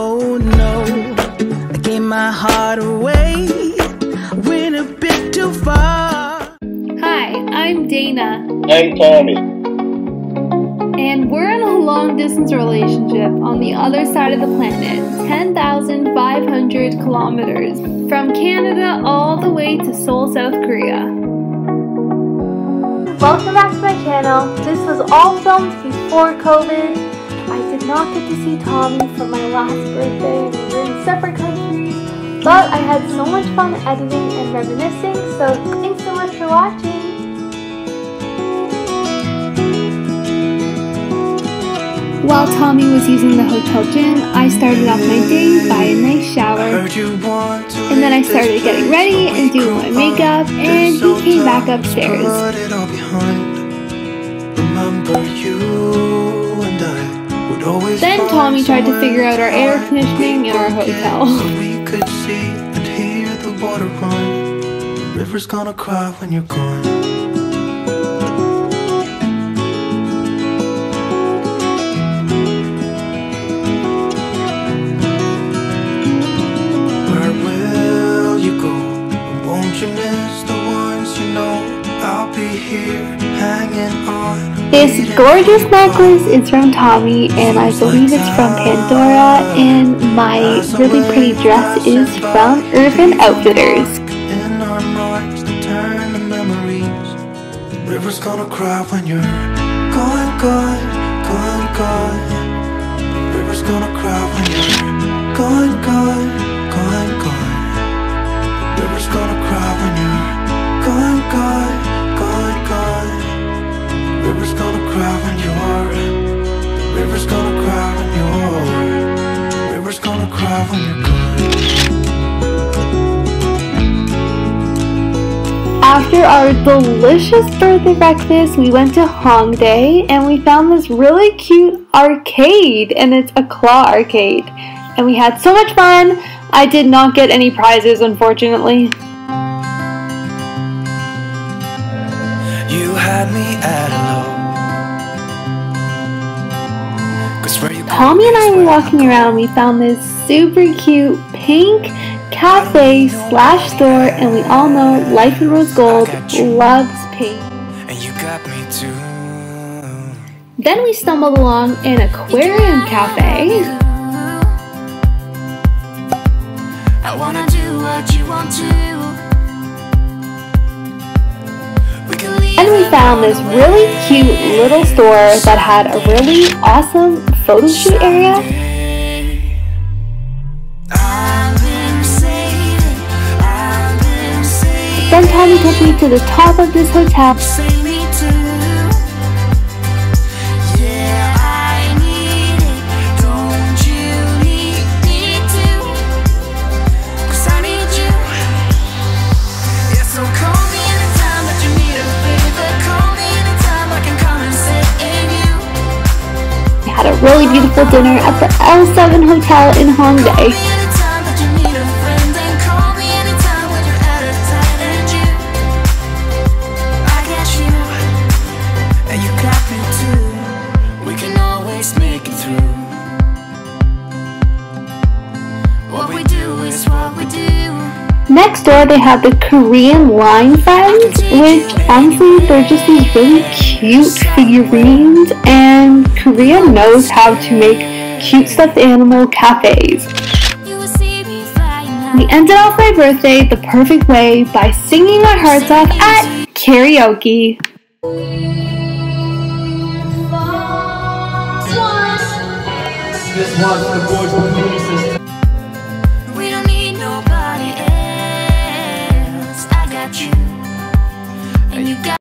Oh no, I gave my heart away, went a bit too far. Hi, I'm Dana. I'm Tommy. And we're in a long distance relationship on the other side of the planet, 10,500 kilometers, from Canada all the way to Seoul, South Korea. Welcome back to my channel. This was all filmed before COVID. I did not get to see Tommy for my last birthday. We were in separate countries, but I had so much fun editing and reminiscing, so thanks so much for watching. While Tommy was using the hotel gym, I started off my day by a nice shower, and then I started getting ready and doing my makeup, and he came back upstairs. Then Tommy tried to figure out our air conditioning in our hotel. We could see and hear the water run. The river's gonna cry when you're gone. Where will you go? Won't you miss the ones you know? I'll be here hanging on. This gorgeous necklace is from Tommy, and I believe it's from Pandora, and my really pretty dress is from Urban Outfitters. In our march to turn the memories. The river's gonna cry when you're gone, gone, gone, gone. The river's gonna cry when you're gone, gone, gone, gone. The river's gonna cry when you're gone, gone, gone, gone. The river's gonna cry when you're, the river's gonna cry when you're, the river's gonna cry when you're gone. After our delicious birthday breakfast, we went to Hongdae and we found this really cute arcade, and it's a claw arcade. And we had so much fun. I did not get any prizes, unfortunately. You had me at a low. Tommy and I were walking around, we found this super cute pink cafe / store, and we all know Life in Rose Gold loves pink. And you got me too. Then we stumbled along an aquarium cafe. I wanna do what you want to. And we found this really cute little store that had a really awesome photo shoot area. Then Tommy took me to the top of this hotel. Really beautiful dinner at the L7 Hotel in Hongdae. Next door they have the Korean Line Friends, which honestly they're just these really cute figurines, and Korea knows how to make cute stuffed animal cafes. We ended off my birthday the perfect way by singing our hearts off at karaoke. This was the voice of the